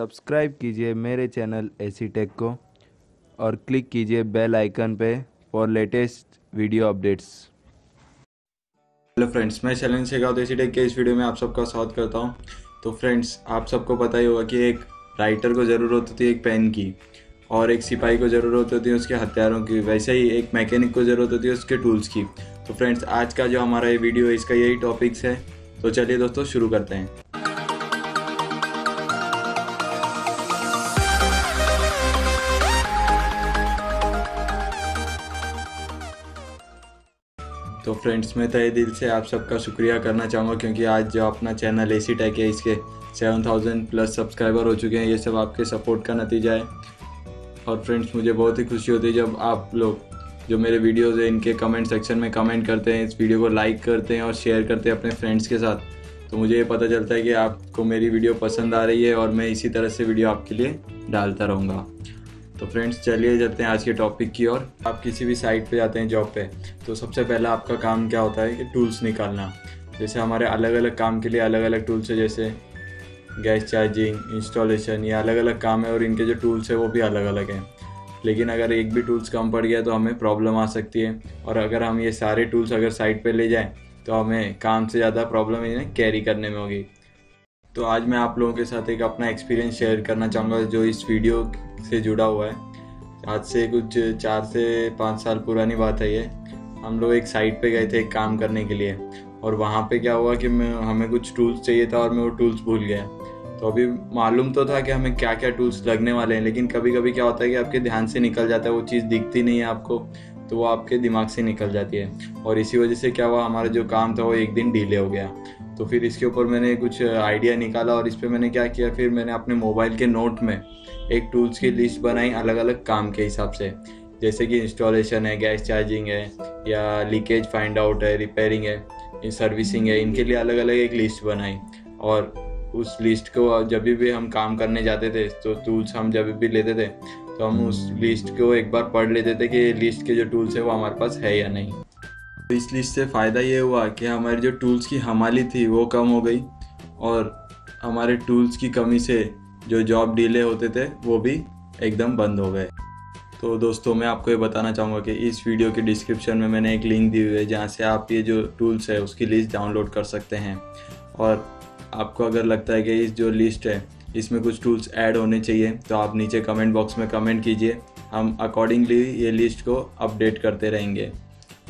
Subscribe कीजिए मेरे channel AC take को और क्लिक कीजिए बेल आइकन पे for latest video updates. Hello friends, मैं शैलेंद्र शेखावत एसी टेक के इस वीडियो में आप सबका स्वागत करता हूं। तो फ्रेंड्स, आप सबको पता ही होगा कि एक राइटर को ज़रूरत होती है एक पेन की, और एक सिपाही को ज़रूरत होती है उसके हथियारों की, वैसे ही एक मैकेनिक को ज़रूरत होती है उसके टूल्स की। तो फ्रेंड्स, आज का जो हमारा ये वीडियो है इसका यही टॉपिक्स है। तो चलिए दोस्तों शुरू करते हैं। तो फ्रेंड्स, मैं तहे दिल से आप सबका शुक्रिया करना चाहूँगा क्योंकि आज जो अपना चैनल एसी टेक है इसके 7000 प्लस सब्सक्राइबर हो चुके हैं। ये सब आपके सपोर्ट का नतीजा है। और फ्रेंड्स, मुझे बहुत ही खुशी होती है जब आप लोग जो मेरे वीडियोज़ हैं इनके कमेंट सेक्शन में कमेंट करते हैं, इस वीडियो को लाइक करते हैं और शेयर करते हैं अपने फ्रेंड्स के साथ। तो मुझे ये पता चलता है कि आपको मेरी वीडियो पसंद आ रही है और मैं इसी तरह से वीडियो आपके लिए डालता रहूँगा। तो फ्रेंड्स, चलिए जाते हैं आज के टॉपिक की ओर। आप किसी भी साइट पे जाते हैं जॉब पे, तो सबसे पहला आपका काम क्या होता है कि टूल्स निकालना। जैसे हमारे अलग अलग काम के लिए अलग अलग टूल्स है, जैसे गैस चार्जिंग, इंस्टॉलेशन, ये अलग अलग काम है और इनके जो टूल्स है वो भी अलग अलग हैं। लेकिन अगर एक भी टूल्स कम पड़ गया तो हमें प्रॉब्लम आ सकती है। और अगर हम ये सारे टूल्स अगर साइट पर ले जाएँ तो हमें काम से ज़्यादा प्रॉब्लम इन्हें कैरी करने में होगी। तो आज मैं आप लोगों के साथ एक अपना एक्सपीरियंस शेयर करना चाहूँगा जो इस वीडियो से जुड़ा हुआ है। आज से कुछ 4 से 5 साल पुरानी बात है ये। हम लोग एक साइट पे गए थे एक काम करने के लिए, और वहाँ पे क्या हुआ कि हमें कुछ टूल्स चाहिए था और मैं वो टूल्स भूल गया। तो अभी मालूम तो था कि हमें क्या क्या टूल्स लगने वाले हैं, लेकिन कभी कभी क्या होता है कि आपके ध्यान से निकल जाता है, वो चीज़ दिखती नहीं है आपको तो वो आपके दिमाग से निकल जाती है। और इसी वजह से क्या हुआ, हमारा जो काम था वो एक दिन डिले हो गया। तो फिर इसके ऊपर मैंने कुछ आइडिया निकाला और इस पर मैंने क्या किया, फिर मैंने अपने मोबाइल के नोट में एक टूल्स की लिस्ट बनाई अलग अलग काम के हिसाब से। जैसे कि इंस्टॉलेशन है, गैस चार्जिंग है, या लीकेज फाइंड आउट है, रिपेयरिंग है, सर्विसिंग है, इनके लिए अलग अलग एक लिस्ट बनाई। और उस लिस्ट को जब भी हम काम करने जाते थे तो टूल्स हम जब भी लेते थे तो हम उस लिस्ट को एक बार पढ़ लेते थे कि लिस्ट के जो टूल्स है वो हमारे पास है या नहीं। तो इस लिस्ट से फ़ायदा ये हुआ कि हमारे जो टूल्स की हमाली थी वो कम हो गई, और हमारे टूल्स की कमी से जो जॉब डिले होते थे वो भी एकदम बंद हो गए। तो दोस्तों, मैं आपको ये बताना चाहूँगा कि इस वीडियो के डिस्क्रिप्शन में मैंने एक लिंक दी हुई है जहाँ से आप ये जो टूल्स है उसकी लिस्ट डाउनलोड कर सकते हैं। और आपको अगर लगता है कि इस जो लिस्ट है इसमें कुछ टूल्स ऐड होने चाहिए तो आप नीचे कमेंट बॉक्स में कमेंट कीजिए, हम अकॉर्डिंगली ये लिस्ट को अपडेट करते रहेंगे।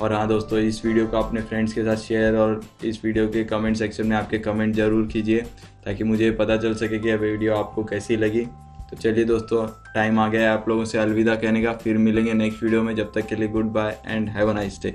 और हाँ दोस्तों, इस वीडियो को अपने फ्रेंड्स के साथ शेयर और इस वीडियो के कमेंट सेक्शन में आपके कमेंट ज़रूर कीजिए ताकि मुझे पता चल सके कि यह वीडियो आपको कैसी लगी। तो चलिए दोस्तों, टाइम आ गया है आप लोगों से अलविदा कहने का। फिर मिलेंगे नेक्स्ट वीडियो में। जब तक के लिए goodbye and have a nice day.